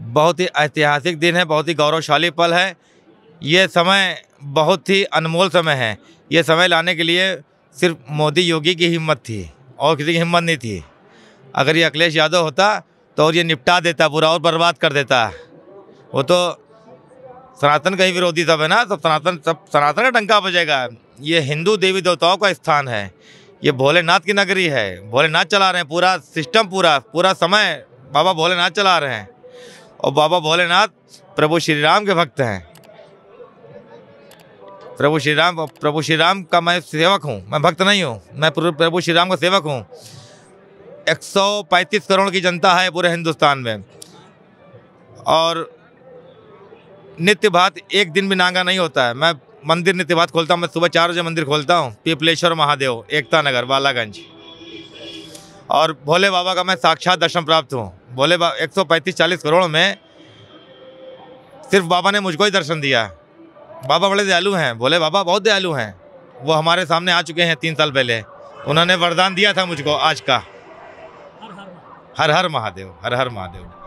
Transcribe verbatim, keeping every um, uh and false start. बहुत ही ऐतिहासिक दिन है, बहुत ही गौरवशाली पल है। ये समय बहुत ही अनमोल समय है। ये समय लाने के लिए सिर्फ मोदी योगी की हिम्मत थी और किसी की हिम्मत नहीं थी। अगर ये अखिलेश यादव होता तो और ये निपटा देता पूरा और बर्बाद कर देता। वो तो सनातन का ही विरोधी सब है ना, सब सनातन सब सनातन का डंका बजेगा। ये हिंदू देवी देवताओं का स्थान है, ये भोलेनाथ की नगरी है। भोलेनाथ चला रहे हैं पूरा सिस्टम, पूरा पूरा समय बाबा भोलेनाथ चला रहे हैं। और बाबा भोलेनाथ प्रभु श्री राम के भक्त हैं। प्रभु श्री राम प्रभु श्री राम का मैं सेवक हूँ, मैं भक्त नहीं हूँ, मैं प्रभु श्री राम का सेवक हूँ। एक सौ पैंतीस करोड़ की जनता है पूरे हिंदुस्तान में और नित्य भात एक दिन भी नांगा नहीं होता है। मैं मंदिर नित्य भात खोलता हूँ, मैं सुबह चार बजे मंदिर खोलता हूँ, पीपलेश्वर महादेव, एकता नगर, बालागंज। और भोले बाबा का मैं साक्षात दर्शन प्राप्त हूँ। भोले बाबा एक सौ पैंतीस चालीस करोड़ में सिर्फ बाबा ने मुझको ही दर्शन दिया। बाबा बड़े दयालु हैं, भोले बाबा बहुत दयालु हैं। वो हमारे सामने आ चुके हैं तीन साल पहले, उन्होंने वरदान दिया था मुझको आज का। हर हर महादेव, हर हर महादेव।